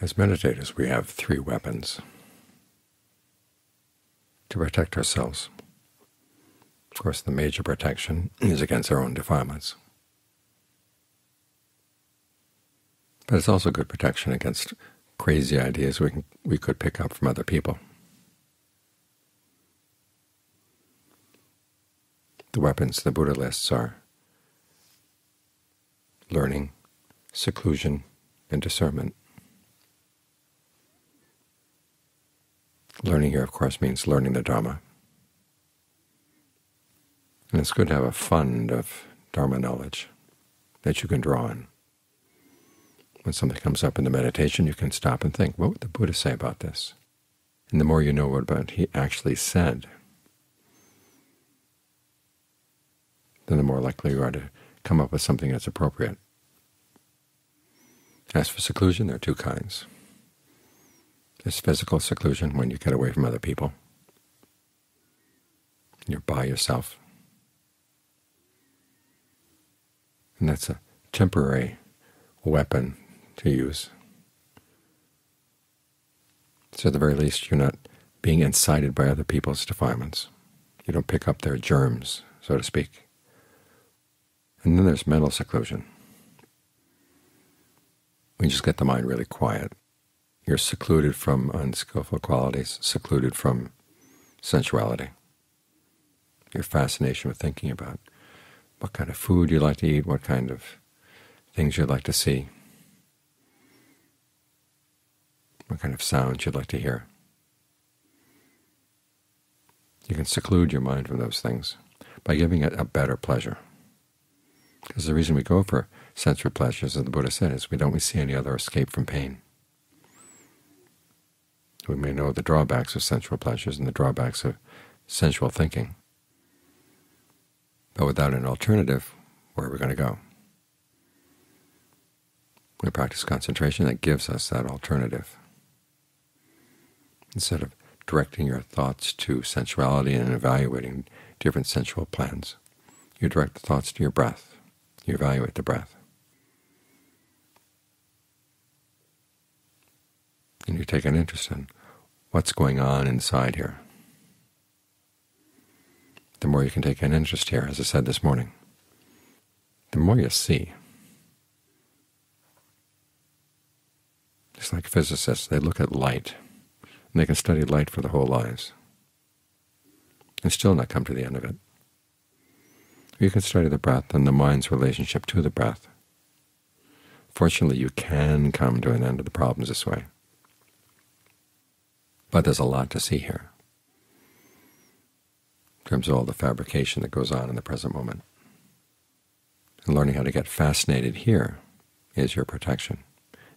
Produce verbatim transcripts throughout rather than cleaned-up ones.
As meditators, we have three weapons to protect ourselves. Of course, the major protection is against our own defilements. But it's also good protection against crazy ideas we, can, we could pick up from other people. The weapons the Buddha lists are learning, seclusion, and discernment. Learning here, of course, means learning the Dharma. And it's good to have a fund of Dharma knowledge that you can draw on. When something comes up in the meditation, you can stop and think, what would the Buddha say about this? And the more you know what he actually said, then the more likely you are to come up with something that's appropriate. As for seclusion, there are two kinds. There's physical seclusion, when you get away from other people. You're by yourself. And that's a temporary weapon to use. So at the very least, you're not being incited by other people's defilements. You don't pick up their germs, so to speak. And then there's mental seclusion. We just get the mind really quiet. You're secluded from unskillful qualities, secluded from sensuality, your fascination with thinking about what kind of food you like to eat, what kind of things you'd like to see, what kind of sounds you'd like to hear. You can seclude your mind from those things by giving it a better pleasure. Because the reason we go for sensory pleasures, as the Buddha said, is we don't we see any other escape from pain. We may know the drawbacks of sensual pleasures and the drawbacks of sensual thinking, but without an alternative, where are we going to go? We practice concentration that gives us that alternative. Instead of directing your thoughts to sensuality and evaluating different sensual plans, you direct the thoughts to your breath. You evaluate the breath. And you take an interest in what's going on inside here. The more you can take an interest here, as I said this morning, the more you see. Just like physicists, they look at light, and they can study light for their whole lives and still not come to the end of it. You can study the breath and the mind's relationship to the breath. Fortunately, you can come to an end of the problems this way. But there's a lot to see here in terms of all the fabrication that goes on in the present moment. And learning how to get fascinated here is your protection,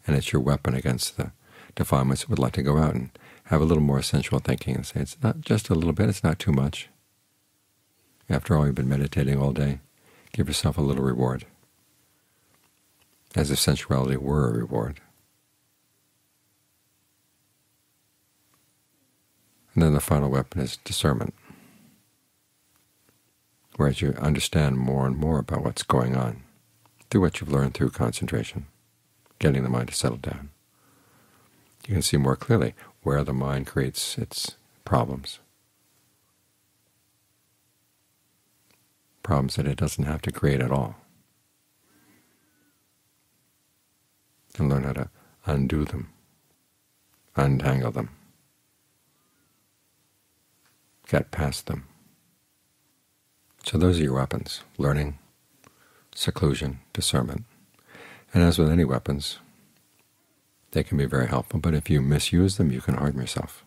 and it's your weapon against the defilements that would like to go out and have a little more sensual thinking and say, it's not just a little bit, it's not too much. After all, you've been meditating all day. Give yourself a little reward, as if sensuality were a reward. And then the final weapon is discernment, whereas you understand more and more about what's going on through what you've learned through concentration, getting the mind to settle down. You can see more clearly where the mind creates its problems. Problems that it doesn't have to create at all, and learn how to undo them, untangle them, get past them. So those are your weapons: learning, seclusion, discernment. And as with any weapons, they can be very helpful, but if you misuse them, you can harm yourself.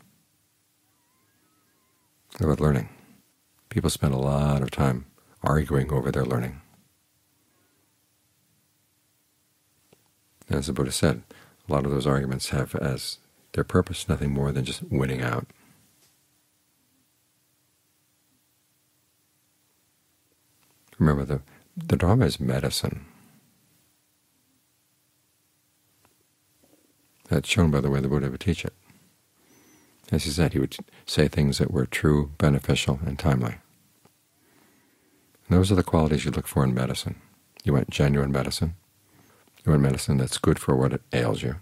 So with learning, people spend a lot of time arguing over their learning. As the Buddha said, a lot of those arguments have as their purpose nothing more than just winning out. Remember, the, the Dharma is medicine. That's shown by the way the Buddha would teach it. As he said, he would say things that were true, beneficial, and timely. And those are the qualities you look for in medicine. You want genuine medicine. You want medicine that's good for what ails you.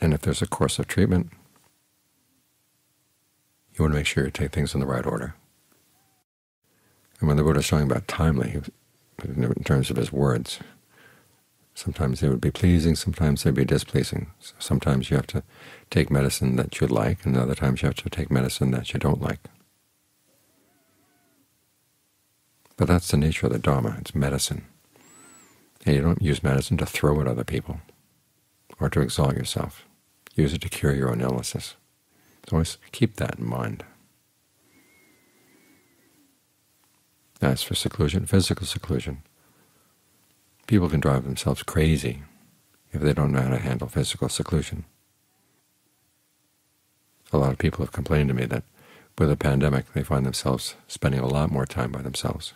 And if there's a course of treatment, you want to make sure you take things in the right order. And when the Buddha was talking about timely, in terms of his words, sometimes they would be pleasing, sometimes they'd be displeasing. Sometimes you have to take medicine that you like, and other times you have to take medicine that you don't like. But that's the nature of the Dharma. It's medicine. And you don't use medicine to throw at other people or to exalt yourself. Use it to cure your own illnesses. So always keep that in mind. As for seclusion, physical seclusion, people can drive themselves crazy if they don't know how to handle physical seclusion. A lot of people have complained to me that with a pandemic they find themselves spending a lot more time by themselves.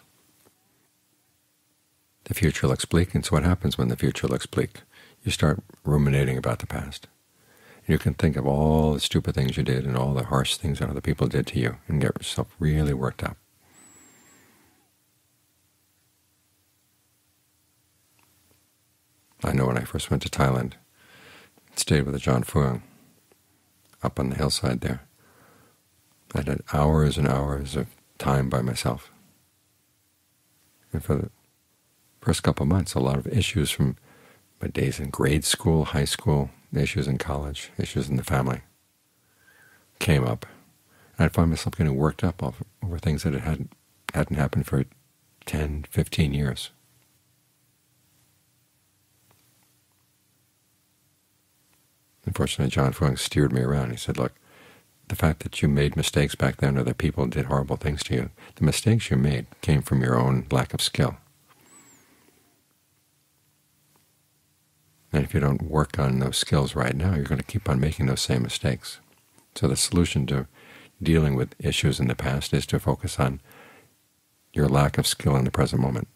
The future looks bleak, and so what happens when the future looks bleak? You start ruminating about the past. You can think of all the stupid things you did and all the harsh things that other people did to you and get yourself really worked up. I know when I first went to Thailand and stayed with the John Fuang up on the hillside there, I had hours and hours of time by myself. And for the first couple of months, a lot of issues from my days in grade school, high school, issues in college, issues in the family came up. And I'd find myself getting worked up over things that hadn't, hadn't happened for ten, fifteen years. Unfortunately, John Fung steered me around. He said, look, the fact that you made mistakes back then, or that people did horrible things to you, the mistakes you made came from your own lack of skill. And if you don't work on those skills right now, you're going to keep on making those same mistakes. So the solution to dealing with issues in the past is to focus on your lack of skill in the present moment.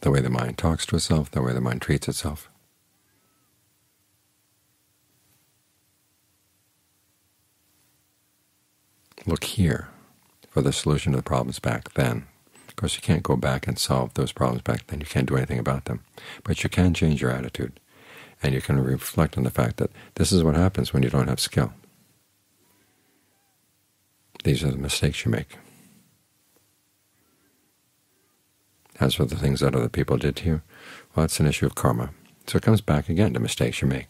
The way the mind talks to itself, the way the mind treats itself. Look here for the solution to the problems back then. Of course, you can't go back and solve those problems back then. You can't do anything about them. But you can change your attitude, and you can reflect on the fact that this is what happens when you don't have skill. These are the mistakes you make. As for the things that other people did to you, well, it's an issue of karma. So it comes back again to mistakes you make.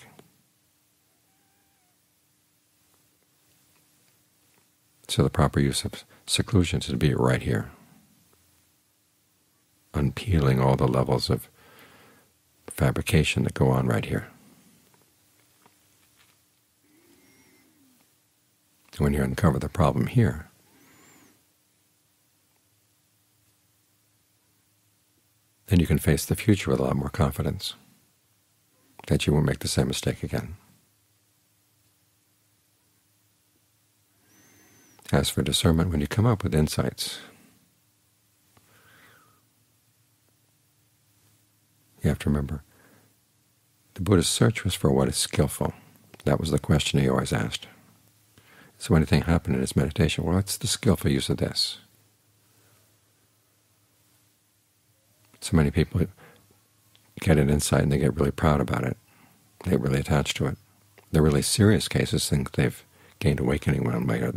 So the proper use of seclusion is to be right here, unpeeling all the levels of fabrication that go on right here. When you uncover the problem here, then you can face the future with a lot more confidence that you won't make the same mistake again. As for discernment, when you come up with insights, you have to remember, the Buddha's search was for what is skillful. That was the question he always asked. So when anything happened in his meditation, well, what's the skillful use of this? So many people get an insight and they get really proud about it. They get really attached to it. They're really serious cases, think they've gained awakening one way or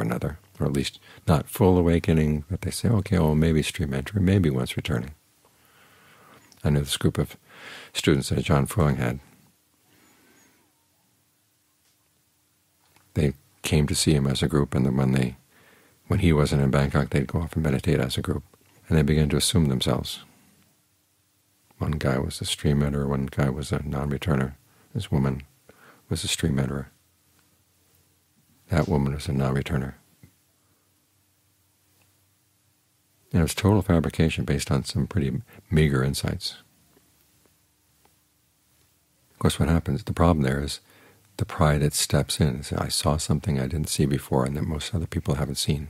another, or at least not full awakening, but they say, okay, well, maybe stream entry, maybe once returning. I knew this group of students that John Fuang had. They came to see him as a group, and then when they, when he wasn't in Bangkok, they'd go off and meditate as a group, and they began to assume themselves. One guy was a stream enterer, one guy was a non-returner. This woman was a stream enterer. That woman was a non-returner. And it was total fabrication based on some pretty meager insights. Of course, what happens, the problem there is the pride that steps in. Says, I saw something I didn't see before and that most other people haven't seen.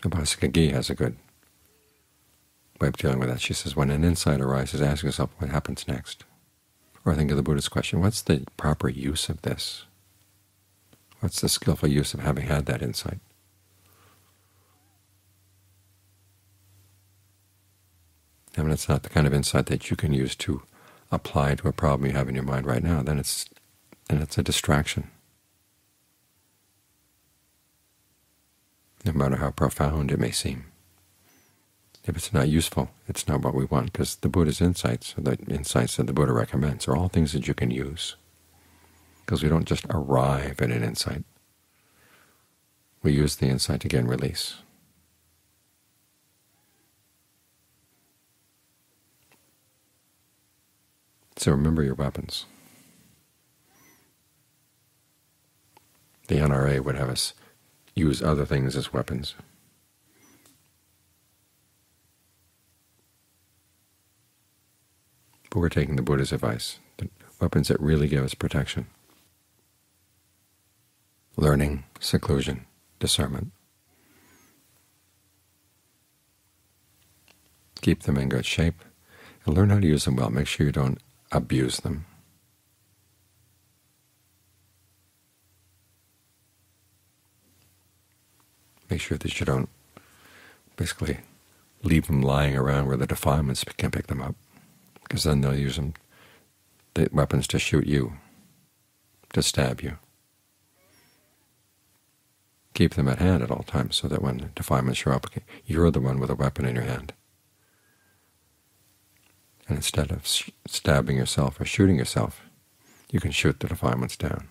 Abhasika Ghee has a good way of dealing with that. She says, when an insight arises, ask yourself what happens next. Or think of the Buddha's question, what's the proper use of this? What's the skillful use of having had that insight? I mean, it's not the kind of insight that you can use to apply to a problem you have in your mind right now. Then it's then it's a distraction, no matter how profound it may seem. If it's not useful, it's not what we want, because the Buddha's insights, or the insights that the Buddha recommends, are all things that you can use, because we don't just arrive at an insight. We use the insight to gain release. So remember your weapons. The N R A would have us use other things as weapons. But we're taking the Buddha's advice, the weapons that really give us protection: learning, seclusion, discernment. Keep them in good shape and learn how to use them well. Make sure you don't abuse them. Make sure that you don't basically leave them lying around where the defilements can pick them up, because then they'll use them, the weapons, to shoot you, to stab you. Keep them at hand at all times, so that when defilements show up, you're the one with a weapon in your hand. And instead of stabbing yourself or shooting yourself, you can shoot the defilements down.